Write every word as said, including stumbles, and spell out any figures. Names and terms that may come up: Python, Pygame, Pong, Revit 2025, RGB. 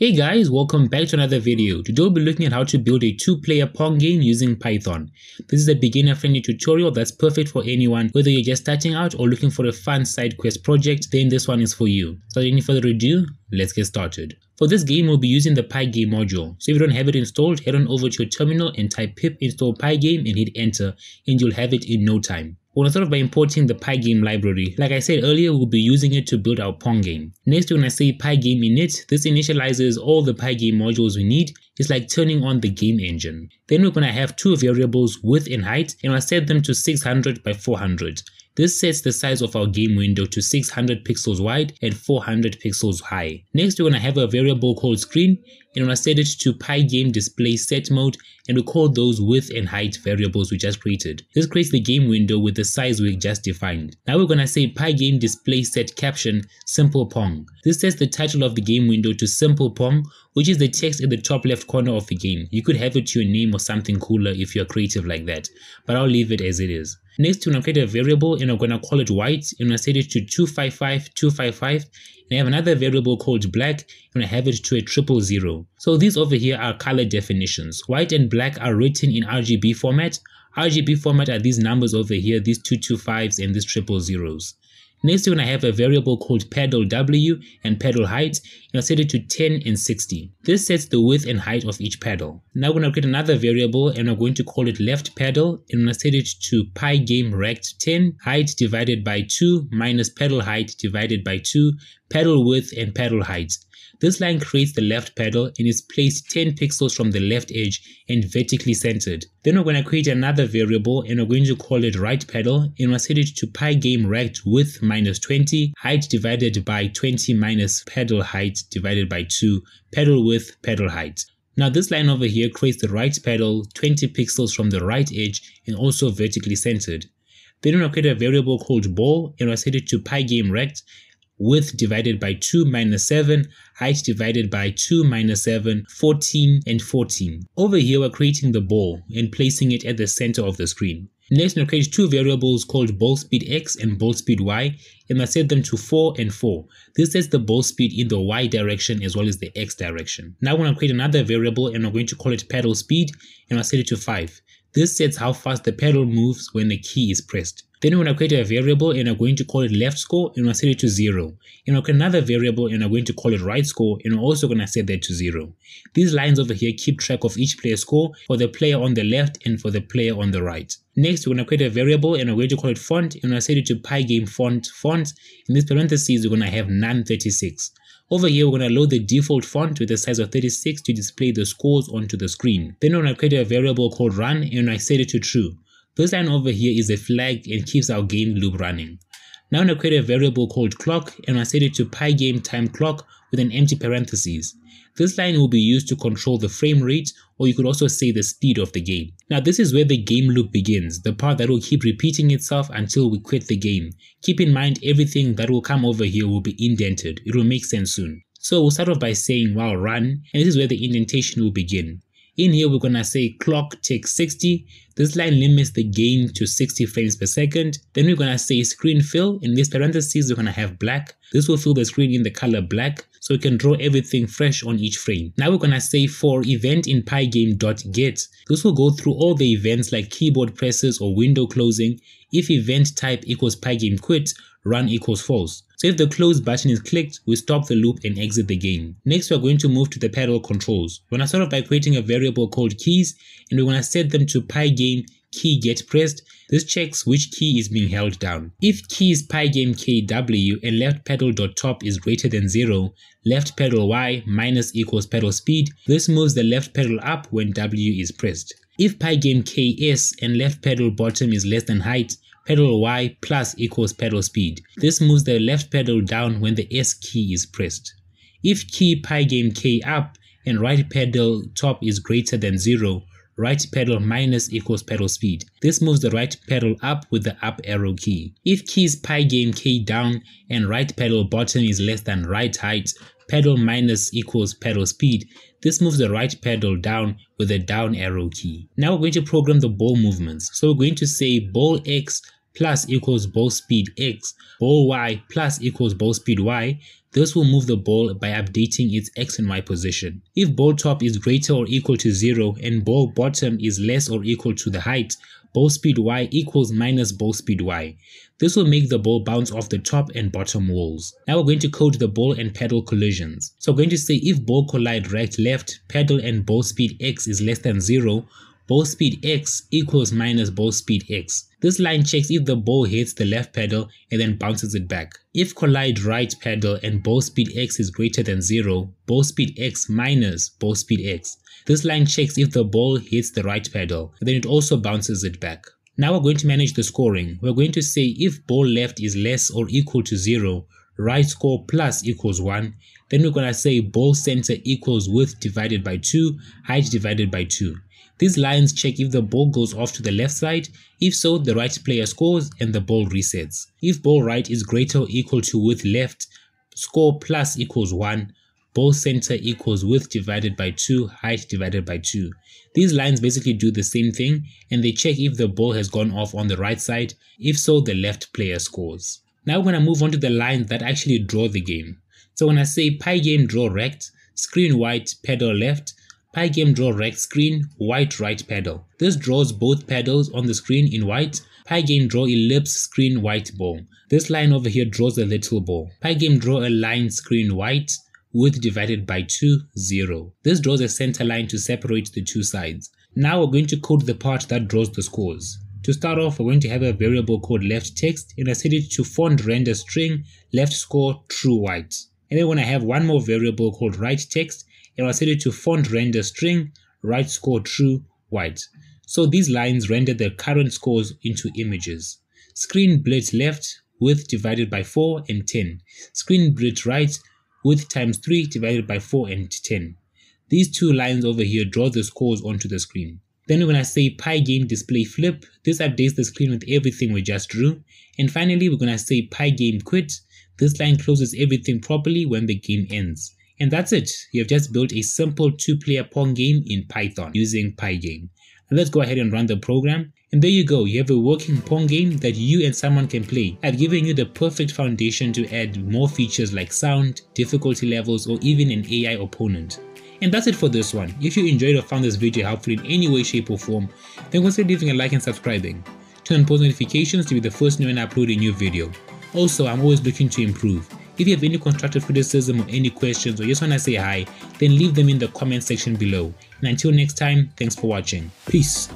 Hey guys, welcome back to another video. Today we'll be looking at how to build a two player Pong game using Python. This is a beginner friendly tutorial that's perfect for anyone, whether you're just starting out or looking for a fun side quest project, then this one is for you. So without any further ado, let's get started. For this game, we'll be using the Pygame module. So if you don't have it installed, head on over to your terminal and type pip install Pygame and hit enter, and you'll have it in no time. We're going to start off by importing the Pygame library. Like I said earlier, we'll be using it to build our Pong game. Next, we're going to say Pygame init. This initializes all the Pygame modules we need. It's like turning on the game engine. Then we're going to have two variables, width and height, and I'll set them to six hundred by four hundred. This sets the size of our game window to six hundred pixels wide and four hundred pixels high. Next, we're going to have a variable called screen, and we're going to set it to Pygame display set mode, and we call those width and height variables we just created. This creates the game window with the size we just defined. Now we're going to say Pygame display set caption simple Pong. This sets the title of the game window to simple Pong, which is the text in the top left corner of the game. You could have it to your name or something cooler if you're creative like that, but I'll leave it as it is. Next, we're going to create a variable and I'm going to call it white, and I set it to two five five two five five, and I have another variable called black and I have it to a triple zero. So these over here are color definitions. White and black are written in R G B format. R G B format are these numbers over here, these two two fives and these triple zeros. Next, we're going to have a variable called paddle W and paddle height, and I'll set it to ten and sixty. This sets the width and height of each paddle. Now we're going to create another variable and I'm going to call it left paddle, and I'm going to set it to Pygame rect ten, height divided by two minus paddle height divided by two, paddle width and paddle height. This line creates the left paddle and is placed ten pixels from the left edge and vertically centered. Then we're going to create another variable and we're going to call it right paddle, and we'll set it to Pygame rect width minus twenty, height divided by twenty minus paddle height divided by two, paddle width, paddle height. Now this line over here creates the right paddle twenty pixels from the right edge and also vertically centered. Then we'll create a variable called ball and we'll set it to Pygame rect width divided by two minus seven, height divided by two minus seven, fourteen and fourteen. Over here we're creating the ball and placing it at the center of the screen. Next we'll create two variables called ball speed x and ball speed y, and I set them to four and four. This sets the ball speed in the y direction as well as the x direction. Now we're going to create another variable and I'm going to call it paddle speed, and I'll set it to five. This sets how fast the paddle moves when the key is pressed. Then we're going to create a variable and I'm going to call it left score, and I'll set it to zero. And I'll create another variable and I'm going to call it right score, and I'm also going to set that to zero. These lines over here keep track of each player's score for the player on the left and for the player on the right. Next we're going to create a variable and I'm going to call it font, and I'll set it to Pygame font font. In these parentheses we're going to have none thirty-six. Over here we're going to load the default font with a size of thirty-six to display the scores onto the screen. Then we're going to create a variable called run and I set it to true. This line over here is a flag and keeps our game loop running. Now I'm going to create a variable called clock and I set it to Pygame time clock with an empty parentheses. This line will be used to control the frame rate, or you could also say the speed of the game. Now this is where the game loop begins, the part that will keep repeating itself until we quit the game. Keep in mind everything that will come over here will be indented, it will make sense soon. So we'll start off by saying wow run, and this is where the indentation will begin. In here we're going to say clock takes sixty, this line limits the game to sixty frames per second. Then we're going to say screen fill, in these parentheses we're going to have black. This will fill the screen in the color black so we can draw everything fresh on each frame. Now we're going to say for event in Pygame.get, this will go through all the events like keyboard presses or window closing. If event type equals Pygame quit, run equals false. So if the close button is clicked, we stop the loop and exit the game. Next we are going to move to the paddle controls. We're going to start off by creating a variable called keys, and we're going to set them to Pygame key get pressed. This checks which key is being held down. If keys Pygame K W and left paddle dot top is greater than zero, left paddle Y minus equals paddle speed, this moves the left paddle up when W is pressed. If Pygame K S and left paddle bottom is less than height, paddle Y plus equals paddle speed. This moves the left paddle down when the S key is pressed. If key Pygame K up and right paddle top is greater than zero, right paddle minus equals paddle speed. This moves the right paddle up with the up arrow key. If keys Pygame K down and right paddle bottom is less than right height, paddle minus equals paddle speed. This moves the right paddle down with the down arrow key. Now we're going to program the ball movements. So we're going to say ball x plus equals ball speed x, ball y plus equals ball speed y. This will move the ball by updating its x and y position. If ball top is greater or equal to zero and ball bottom is less or equal to the height, ball speed y equals minus ball speed y. This will make the ball bounce off the top and bottom walls. Now we're going to code the ball and paddle collisions. So we're going to say if ball collide right left, paddle and ball speed x is less than zero, ball speed x equals minus ball speed x. This line checks if the ball hits the left pedal and then bounces it back. If collide right pedal and ball speed x is greater than zero, ball speed x minus ball speed x. This line checks if the ball hits the right pedal and then it also bounces it back. Now we're going to manage the scoring. We're going to say if ball left is less or equal to zero, right score plus equals one. Then we're going to say ball center equals width divided by two, height divided by two. These lines check if the ball goes off to the left side. If so, the right player scores and the ball resets. If ball right is greater or equal to width left, score plus equals one, ball center equals width divided by two, height divided by two. These lines basically do the same thing and they check if the ball has gone off on the right side. If so, the left player scores. Now we're going to move on to the lines that actually draw the game. So when I say Pygame draw rect, screen white, pedal left, Pygame draw rect screen, white right pedal. This draws both pedals on the screen in white. Pygame draw ellipse screen white ball. This line over here draws a little ball. Pygame draw a line screen white, width divided by two, zero. This draws a center line to separate the two sides. Now we're going to code the part that draws the scores. To start off, we're going to have a variable called left text and I set it to font render string left score true white. And then when I have one more variable called right text, and I'll set it to font render string right score true white. So these lines render the current scores into images. Screen blit left, width divided by four and ten. Screen blit right, width times three divided by four and ten. These two lines over here draw the scores onto the screen. Then when I say Pygame display flip, this updates the screen with everything we just drew. And finally we're gonna say Pygame quit. This line closes everything properly when the game ends. And that's it. You have just built a simple two-player Pong game in Python using Pygame. Now let's go ahead and run the program. And there you go, you have a working Pong game that you and someone can play. I've given you the perfect foundation to add more features like sound, difficulty levels, or even an A I opponent. And that's it for this one. If you enjoyed or found this video helpful in any way, shape, or form, then consider leaving a like and subscribing. Turn on post notifications to be the first to know when I upload a new video. Also, I'm always looking to improve. If you have any constructive criticism or any questions or just want to say hi, then leave them in the comment section below. And until next time, thanks for watching. Peace.